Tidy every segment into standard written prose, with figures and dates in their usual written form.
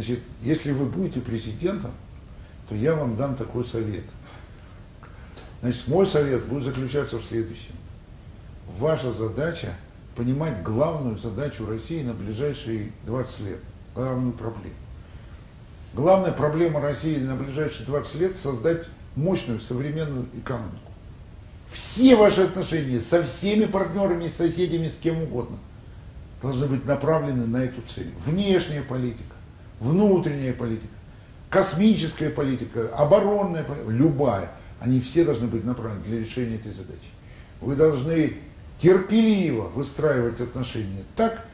Значит, если вы будете президентом, то я вам дам такой совет. Значит, мой совет будет заключаться в следующем. Ваша задача понимать главную задачу России на ближайшие 20 лет, главную проблему. Главная проблема России на ближайшие 20 лет – создать мощную современную экономику. Все ваши отношения со всеми партнерами, соседями, с кем угодно должны быть направлены на эту цель. Внешняя политика, внутренняя политика, космическая политика, оборонная политика, любая. Они все должны быть направлены для решения этой задачи. Вы должны терпеливо выстраивать отношения так,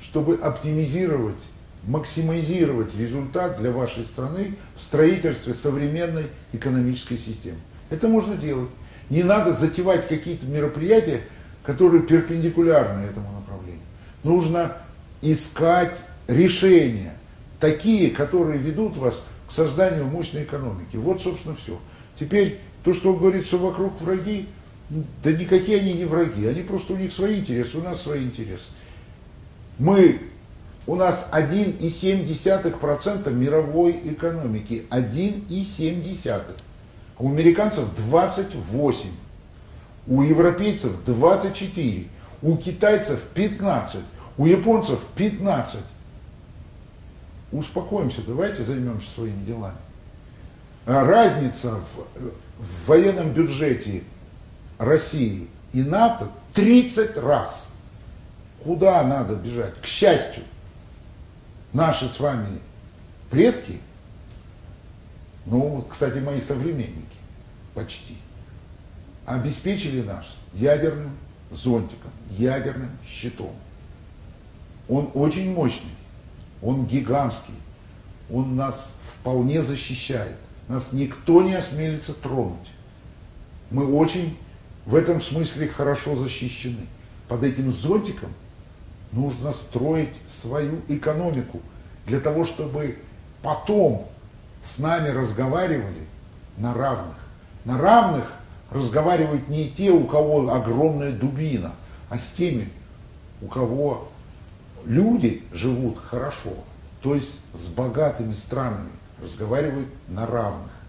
чтобы оптимизировать, максимизировать результат для вашей страны в строительстве современной экономической системы. Это можно делать. Не надо затевать какие-то мероприятия, которые перпендикулярны этому направлению. Нужно искать решения, такие, которые ведут вас к созданию мощной экономики. Вот, собственно, все. Теперь то, что он говорит, что вокруг враги, да никакие они не враги, они просто у них свои интересы, у нас свои интересы. У нас 1,7% мировой экономики, 1,7%. У американцев 28%, у европейцев 24%, у китайцев 15%, у японцев 15%. Успокоимся, давайте займемся своими делами. Разница в военном бюджете России и НАТО 30 раз. Куда надо бежать? К счастью, наши с вами предки, ну, кстати, мои современники почти, обеспечили нас ядерным зонтиком, ядерным щитом. Он очень мощный, он гигантский, он нас вполне защищает. Нас никто не осмелится тронуть. Мы очень в этом смысле хорошо защищены. Под этим зонтиком нужно строить свою экономику, для того, чтобы потом с нами разговаривали на равных. На равных разговаривают не те, у кого огромная дубина, а с теми, у кого люди живут хорошо, то есть с богатыми странами разговаривают на равных.